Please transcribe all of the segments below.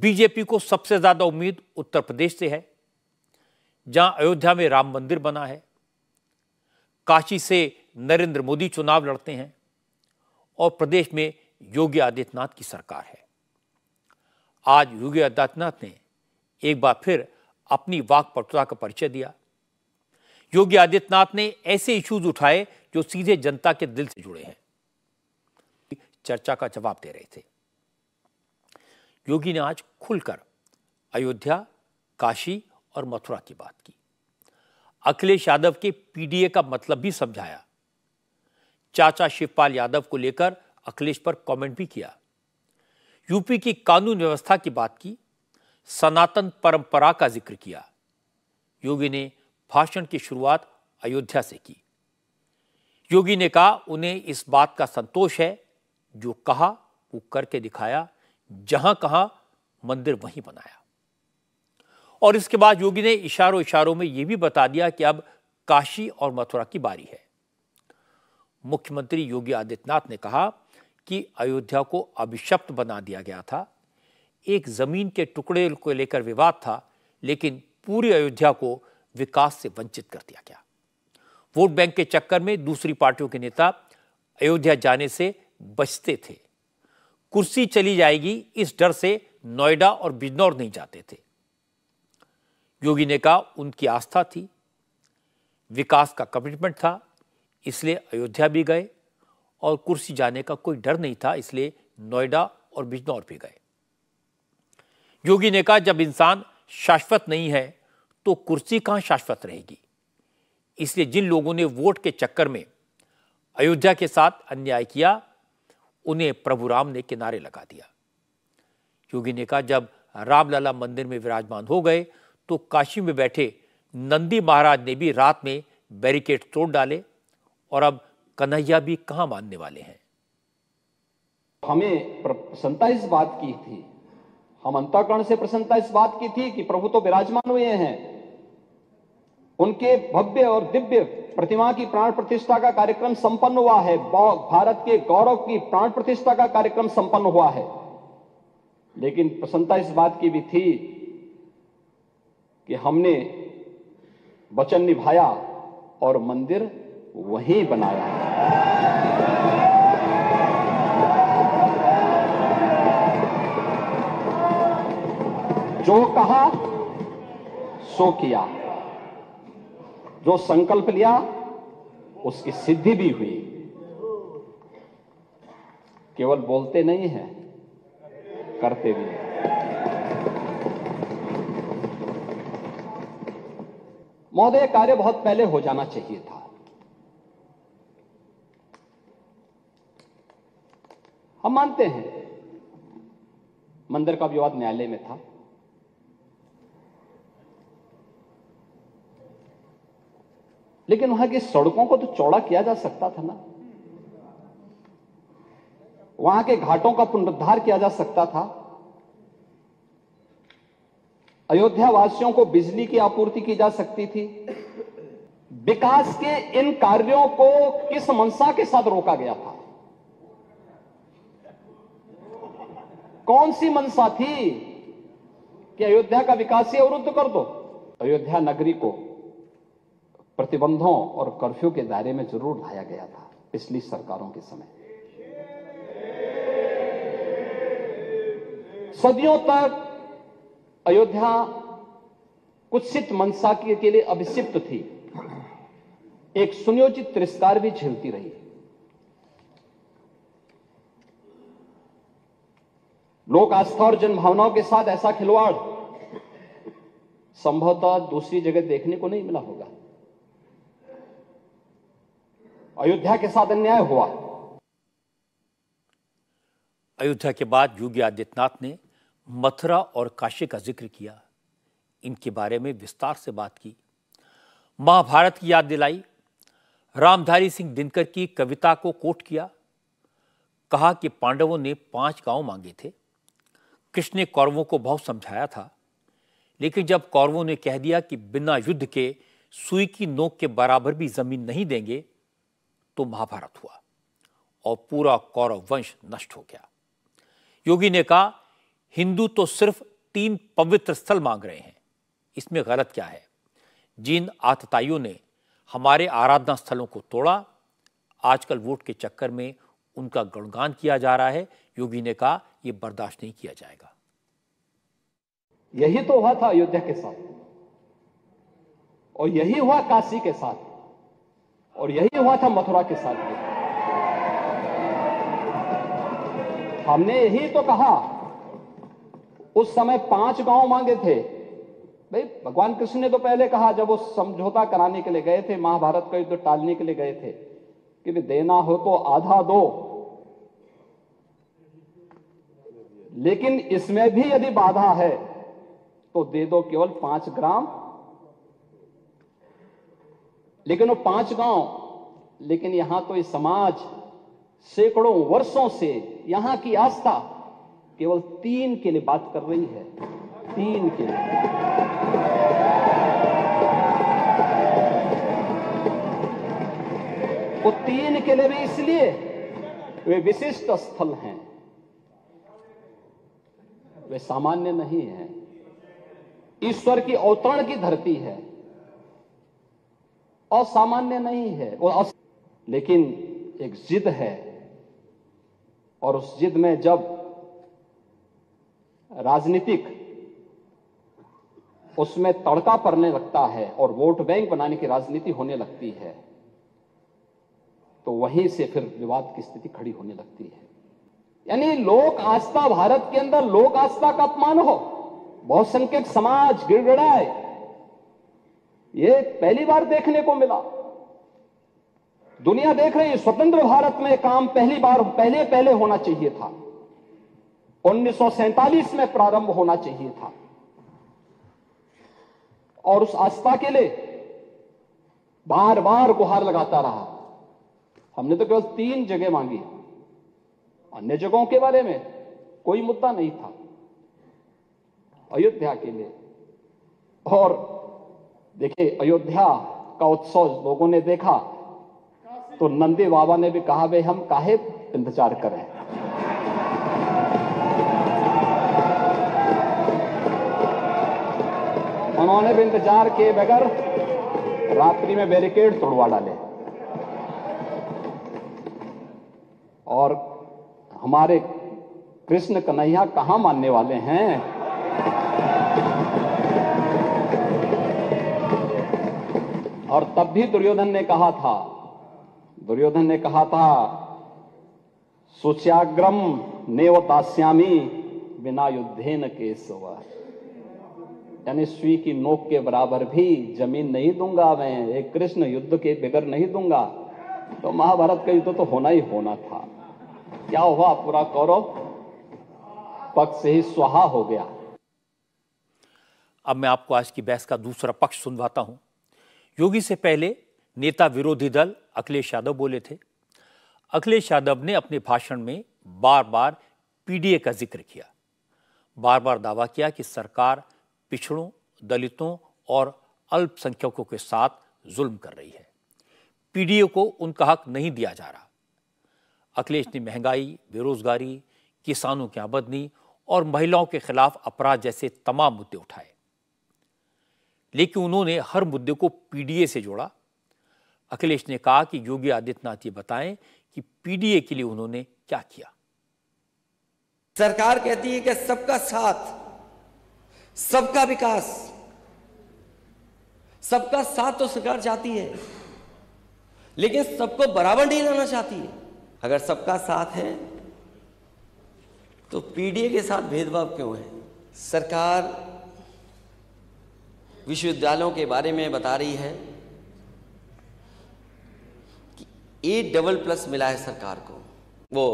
BJP को सबसे ज्यादा उम्मीद उत्तर प्रदेश से है, जहां अयोध्या में राम मंदिर बना है, काशी से नरेंद्र मोदी चुनाव लड़ते हैं और प्रदेश में योगी आदित्यनाथ की सरकार है। आज योगी आदित्यनाथ ने एक बार फिर अपनी वाक्पटुता का परिचय दिया। योगी आदित्यनाथ ने ऐसे इश्यूज उठाए जो सीधे जनता के दिल से जुड़े हैं। चर्चा का जवाब दे रहे थे। योगी ने आज खुलकर अयोध्या, काशी और मथुरा की बात की। अखिलेश यादव के पीडीए का मतलब भी समझाया। चाचा शिवपाल यादव को लेकर अखिलेश पर कमेंट भी किया। यूपी की कानून व्यवस्था की बात की। सनातन परंपरा का जिक्र किया। योगी ने भाषण की शुरुआत अयोध्या से की। योगी ने कहा उन्हें इस बात का संतोष है, जो कहा वो करके दिखाया, जहां कहा मंदिर वहीं बनाया। और इसके बाद योगी ने इशारों इशारों में यह भी बता दिया कि अब काशी और मथुरा की बारी है। मुख्यमंत्री योगी आदित्यनाथ ने कहा कि अयोध्या को अभिशप्त बना दिया गया था। एक जमीन के टुकड़े को लेकर विवाद था, लेकिन पूरी अयोध्या को विकास से वंचित कर दिया गया। वोट बैंक के चक्कर में दूसरी पार्टियों के नेता अयोध्या जाने से बचते थे। कुर्सी चली जाएगी इस डर से नोएडा और बिजनौर नहीं जाते थे। योगी ने कहा उनकी आस्था थी, विकास का कमिटमेंट था, इसलिए अयोध्या भी गए और कुर्सी जाने का कोई डर नहीं था, इसलिए नोएडा और बिजनौर भी गए। योगी ने कहा जब इंसान शाश्वत नहीं है तो कुर्सी कहां शाश्वत रहेगी, इसलिए जिन लोगों ने वोट के चक्कर में अयोध्या के साथ अन्याय किया उन्हें प्रभु राम ने किनारे लगा दिया। योगी ने कहा जब रामलला मंदिर में विराजमान हो गए तो काशी में बैठे नंदी महाराज ने भी रात में बैरिकेड तोड़ डाले और अब कन्हैया भी कहां मानने वाले हैं। हमें प्रसन्नता इस बात की थी, हम अंतःकरण से प्रसन्नता इस बात की थी कि प्रभु तो विराजमान हुए हैं, उनके भव्य और दिव्य प्रतिमा की प्राण प्रतिष्ठा का कार्यक्रम संपन्न हुआ है, भारत के गौरव की प्राण प्रतिष्ठा का कार्यक्रम संपन्न हुआ है। लेकिन प्रसन्नता इस बात की भी थी कि हमने वचन निभाया और मंदिर वहीं बनाया। जो कहा सो किया, जो संकल्प लिया उसकी सिद्धि भी हुई। केवल बोलते नहीं हैं, करते भी हैं। महोदय, कार्य बहुत पहले हो जाना चाहिए था। हम मानते हैं मंदिर का विवाद न्यायालय में था, लेकिन वहां की सड़कों को तो चौड़ा किया जा सकता था ना, वहां के घाटों का पुनरुद्धार किया जा सकता था, अयोध्या वासियों को बिजली की आपूर्ति की जा सकती थी। विकास के इन कार्यों को किस मंशा के साथ रोका गया था? कौन सी मंशा थी कि अयोध्या का विकास ही अवरुद्ध कर दो? अयोध्या नगरी को प्रतिबंधों और कर्फ्यू के दायरे में जरूर लाया गया था पिछली सरकारों के समय। सदियों तक अयोध्या कुत्सित मनसा के लिए अभिषिप्त थी, एक सुनियोजित तिरस्कार भी झेलती रही। लोक आस्था और जनभावनाओं के साथ ऐसा खिलवाड़ संभवतः दूसरी जगह देखने को नहीं मिला होगा। अयोध्या के साथ अन्याय हुआ। अयोध्या के बाद योगी आदित्यनाथ ने मथुरा और काशी का जिक्र किया, इनके बारे में विस्तार से बात की, महाभारत की याद दिलाई, रामधारी सिंह दिनकर की कविता को कोट किया, कहा कि पांडवों ने 5 गांव मांगे थे, कृष्ण ने कौरवों को बहुत समझाया था, लेकिन जब कौरवों ने कह दिया कि बिना युद्ध के सुई की नोक के बराबर भी जमीन नहीं देंगे तो महाभारत हुआ और पूरा कौरव वंश नष्ट हो गया। योगी ने कहा हिंदू तो सिर्फ 3 पवित्र स्थल मांग रहे हैं, इसमें गलत क्या है? जिन आतताइयों ने हमारे आराधना स्थलों को तोड़ा, आजकल वोट के चक्कर में उनका गुणगान किया जा रहा है। योगी ने कहा यह बर्दाश्त नहीं किया जाएगा। यही तो हुआ था अयोध्या के साथ, और यही हुआ काशी के साथ, और यही हुआ था मथुरा के साथ। हमने यही तो कहा, उस समय 5 गांव मांगे थे। भाई भगवान कृष्ण ने तो पहले कहा, जब वो समझौता कराने के लिए गए थे, महाभारत का युद्ध टालने के लिए गए थे, कि भी देना हो तो आधा दो। लेकिन इसमें भी यदि बाधा है तो दे दो केवल 5 ग्राम, लेकिन वो 5 गांव। लेकिन यहां तो इस समाज सैकड़ों वर्षों से यहां की आस्था केवल 3 के लिए बात कर रही है, 3 के लिए। वो 3 के लिए भी इसलिए वे विशिष्ट स्थल हैं, वे सामान्य नहीं हैं, ईश्वर की अवतरण की धरती है, असामान्य नहीं है। लेकिन एक जिद है, और उस जिद में जब राजनीतिक उसमें तड़का पड़ने लगता है और वोट बैंक बनाने की राजनीति होने लगती है, तो वहीं से फिर विवाद की स्थिति खड़ी होने लगती है। यानी लोक आस्था, भारत के अंदर लोक आस्था का अपमान हो, बहुसंख्यक समाज गिड़गिड़ाए, ये पहली बार देखने को मिला। दुनिया देख रही है, स्वतंत्र भारत में काम पहले होना चाहिए था, 1947 में प्रारंभ होना चाहिए था। और उस आस्था के लिए बार बार गुहार लगाता रहा। हमने तो केवल 3 जगह मांगी, अन्य जगहों के बारे में कोई मुद्दा नहीं था अयोध्या के लिए। और देखिए, अयोध्या का उत्सव लोगों ने देखा तो नंदी बाबा ने भी कहा, भाई हम काहे इंतजार करें। उन्होंने भी इंतजार किए बगैर रात्रि में बैरिकेड तोड़वा डाले। और हमारे कृष्ण कन्हैया कहां मानने वाले हैं? और तब भी दुर्योधन ने कहा था सुच्याग्रम नेवतास्यामी बिना युद्धेन केशव, यानी सुई की नोक के बराबर भी जमीन नहीं दूंगा मैं, एक कृष्ण युद्ध के बगैर नहीं दूंगा। तो महाभारत का युद्ध तो होना ही होना था। क्या हुआ? पूरा कौरव पक्ष से ही स्वाहा हो गया। अब मैं आपको आज की बहस का दूसरा पक्ष सुनवाता हूं। योगी से पहले नेता विरोधी दल अखिलेश यादव बोले थे। अखिलेश यादव ने अपने भाषण में बार बार पीडीए का जिक्र किया, बार बार दावा किया कि सरकार पिछड़ों, दलितों और अल्पसंख्यकों के साथ जुल्म कर रही है, पीडीए को उनका हक नहीं दिया जा रहा। अखिलेश ने महंगाई, बेरोजगारी, किसानों की आमदनी और महिलाओं के खिलाफ अपराध जैसे तमाम मुद्दे उठाए, लेकिन उन्होंने हर मुद्दे को पीडीए से जोड़ा। अखिलेश ने कहा कि योगी आदित्यनाथ ये बताएं कि पीडीए के लिए उन्होंने क्या किया। सरकार कहती है कि सबका साथ, सबका विकास, सबका साथ तो सरकार चाहती है, लेकिन सबको बराबर नहीं लाना चाहती है। अगर सबका साथ है तो पीडीए के साथ भेदभाव क्यों है? सरकार विश्वविद्यालयों के बारे में बता रही है कि A++ मिला है सरकार को, वो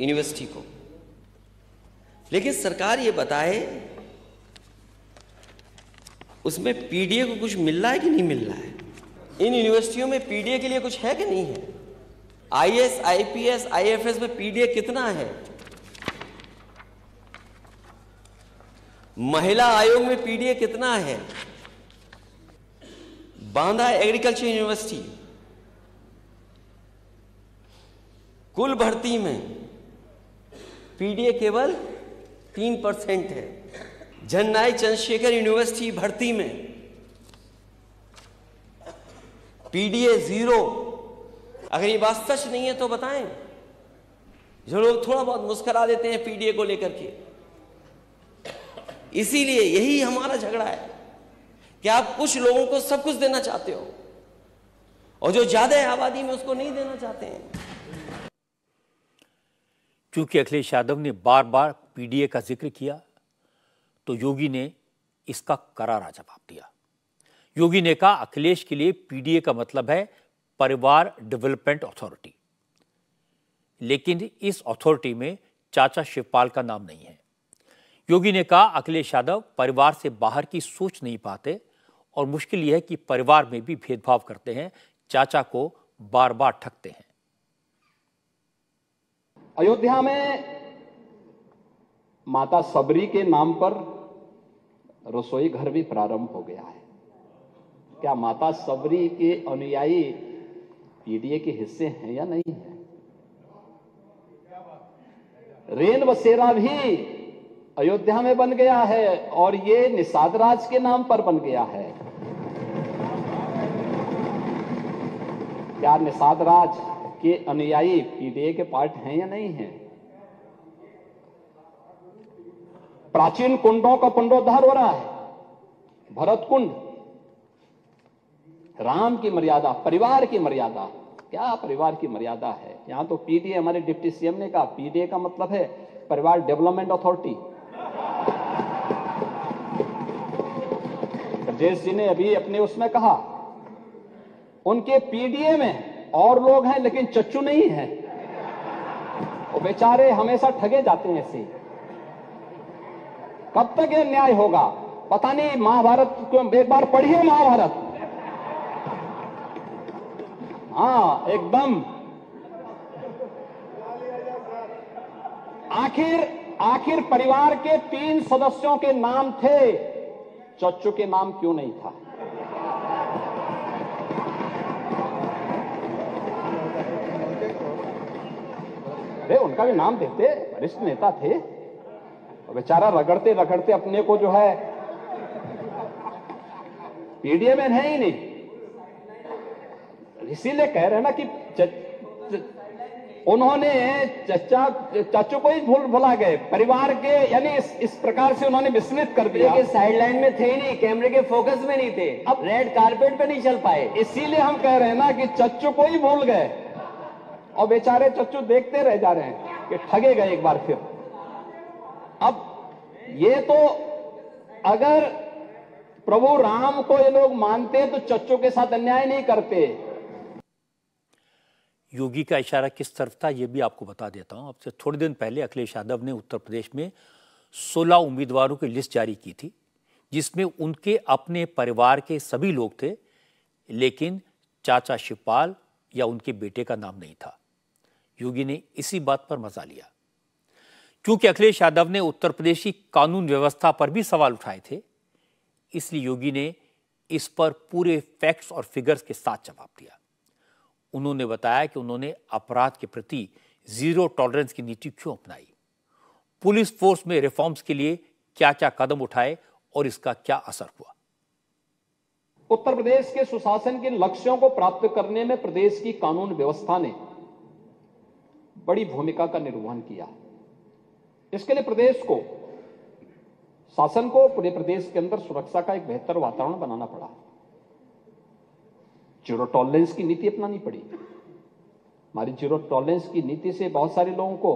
यूनिवर्सिटी को, लेकिन सरकार ये बताए उसमें पीडीए को कुछ मिल रहा है कि नहीं मिल रहा है। इन यूनिवर्सिटियों में पीडीए के लिए कुछ है कि नहीं है? IAS, IPS, IFS में पीडीए कितना है? महिला आयोग में पीडीए कितना है? बांदा एग्रीकल्चर यूनिवर्सिटी, कुल भर्ती में पीडीए केवल 3% है। जन्नाई चंद्रशेखर यूनिवर्सिटी भर्ती में पीडीए 0। अगर ये बात सच नहीं है तो बताएं। जो लोग थोड़ा बहुत मुस्कुरा देते हैं पीडीए को लेकर के, इसीलिए यही हमारा झगड़ा है कि आप कुछ लोगों को सब कुछ देना चाहते हो और जो ज्यादा आबादी में उसको नहीं देना चाहते हैं। क्योंकि अखिलेश यादव ने बार बार पीडीए का जिक्र किया तो योगी ने इसका करारा जवाब दिया। योगी ने कहा अखिलेश के लिए पीडीए का मतलब है परिवार डेवलपमेंट अथॉरिटी, लेकिन इस अथॉरिटी में चाचा शिवपाल का नाम नहीं है। योगी ने कहा अखिलेश यादव परिवार से बाहर की सोच नहीं पाते और मुश्किल यह है कि परिवार में भी भेदभाव करते हैं, चाचा को बार बार ठगते हैं। अयोध्या में माता सबरी के नाम पर रसोई घर भी प्रारंभ हो गया है। क्या माता सबरी के अनुयायी पीडीए के हिस्से हैं या नहीं है? रेल बसेरा भी अयोध्या में बन गया है और ये निषाद राज के नाम पर बन गया है। क्या निषाद राज के अनुयायी पीडीए के पार्ट हैं या नहीं हैं? प्राचीन कुंडों का पुनरुद्धार हो रहा है। भरत कुंड, राम की मर्यादा, परिवार की मर्यादा, क्या परिवार की मर्यादा है? यहां तो पीडीए, हमारे डिप्टी सीएम ने कहा पीडीए का मतलब है परिवार डेवलपमेंट अथॉरिटी। ब्रजेश जी ने अभी अपने उसमें कहा उनके पीडीए में और लोग हैं लेकिन चच्चू नहीं है, वो बेचारे हमेशा ठगे जाते हैं। ऐसे कब तक ये न्याय होगा पता नहीं। महाभारत एक बार पढ़िए, महाभारत, हाँ एकदम। आखिर परिवार के 3 सदस्यों के नाम थे, चच्चू के नाम क्यों नहीं था? अरे उनका भी नाम देते, वरिष्ठ नेता थे। बेचारा रगड़ते रगड़ते अपने को जो है पीडीए में है ही नहीं। इसीलिए कह रहे हैं ना कि उन्होंने चाचू को ही भुला गए परिवार के, यानी इस प्रकार से उन्होंने विस्मृत कर दिया कि साइडलाइन में थे नहीं, कैमरे के फोकस में नहीं थे, अब रेड कार्पेट पे नहीं चल पाए। इसीलिए हम कह रहे हैं ना कि चाचू को ही भूल गए और बेचारे चाचू देखते रह जा रहे हैं कि ठगे गए एक बार फिर। अब ये तो अगर प्रभु राम को ये लोग मानते तो चाचू के साथ अन्याय नहीं करते। योगी का इशारा किस तरफ था ये भी आपको बता देता हूं। अब से थोड़े दिन पहले अखिलेश यादव ने उत्तर प्रदेश में 16 उम्मीदवारों की लिस्ट जारी की थी, जिसमें उनके अपने परिवार के सभी लोग थे लेकिन चाचा शिवपाल या उनके बेटे का नाम नहीं था। योगी ने इसी बात पर मजा लिया। क्योंकि अखिलेश यादव ने उत्तर प्रदेश की कानून व्यवस्था पर भी सवाल उठाए थे, इसलिए योगी ने इस पर पूरे फैक्ट्स और फिगर्स के साथ जवाब दिया। उन्होंने बताया कि उन्होंने अपराध के प्रति जीरो टॉलरेंस की नीति क्यों अपनाई, पुलिस फोर्स में रिफॉर्म्स के लिए क्या क्या कदम उठाए और इसका क्या असर हुआ। उत्तर प्रदेश के सुशासन के लक्ष्यों को प्राप्त करने में प्रदेश की कानून व्यवस्था ने बड़ी भूमिका का निर्वहन किया। इसके लिए प्रदेश को, शासन को पूरे प्रदेश के अंदर सुरक्षा का एक बेहतर वातावरण बनाना पड़ा। जीरो टॉलरेंस की नीति अपनानी पड़ी। हमारी जीरो टॉलरेंस की नीति से बहुत सारे लोगों को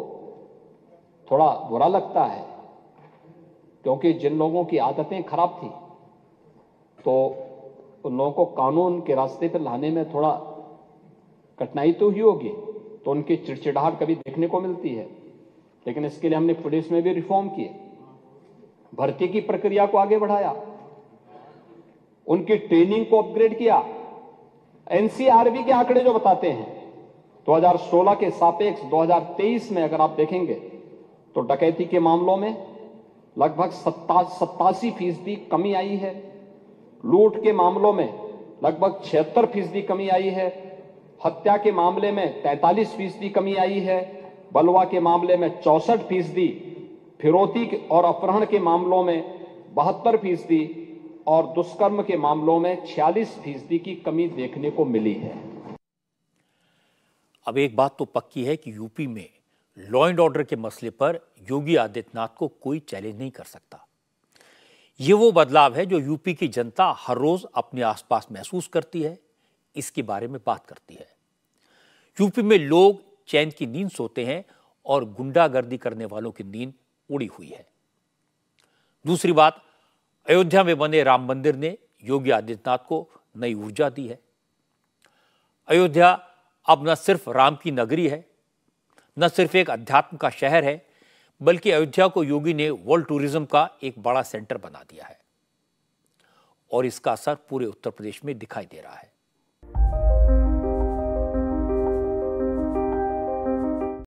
थोड़ा बुरा लगता है, क्योंकि जिन लोगों की आदतें खराब थी तो उन लोगों को कानून के रास्ते पर लाने में थोड़ा कठिनाई तो हुई होगी, तो उनकी चिड़चिड़ाहट कभी देखने को मिलती है। लेकिन इसके लिए हमने पुलिस में भी रिफॉर्म किए, भर्ती की प्रक्रिया को आगे बढ़ाया, उनकी ट्रेनिंग को अपग्रेड किया। एनसीआरबी के आंकड़े जो बताते हैं 2016 के सापेक्ष 2023 में अगर आप देखेंगे तो डकैती के मामलों में लगभग 87% कमी आई है, लूट के मामलों में लगभग 76% कमी आई है, हत्या के मामले में 43% कमी आई है, बलवा के मामले में 64%, फिरौती और अपहरण के मामलों में 72% और दुष्कर्म के मामलों में 46% की कमी देखने को मिली है। अब एक बात तो पक्की है कि यूपी में लॉ एंड ऑर्डर के मसले पर योगी आदित्यनाथ को कोई चैलेंज नहीं कर सकता। ये वो बदलाव है जो यूपी की जनता हर रोज अपने आसपास महसूस करती है, इसके बारे में बात करती है। यूपी में लोग चैन की नींद सोते हैं और गुंडागर्दी करने वालों की नींद उड़ी हुई है। दूसरी बात, अयोध्या में बने राम मंदिर ने योगी आदित्यनाथ को नई ऊर्जा दी है। अयोध्या अब न सिर्फ राम की नगरी है, न सिर्फ एक अध्यात्म का शहर है, बल्कि अयोध्या को योगी ने वर्ल्ड टूरिज्म का एक बड़ा सेंटर बना दिया है और इसका असर पूरे उत्तर प्रदेश में दिखाई दे रहा है।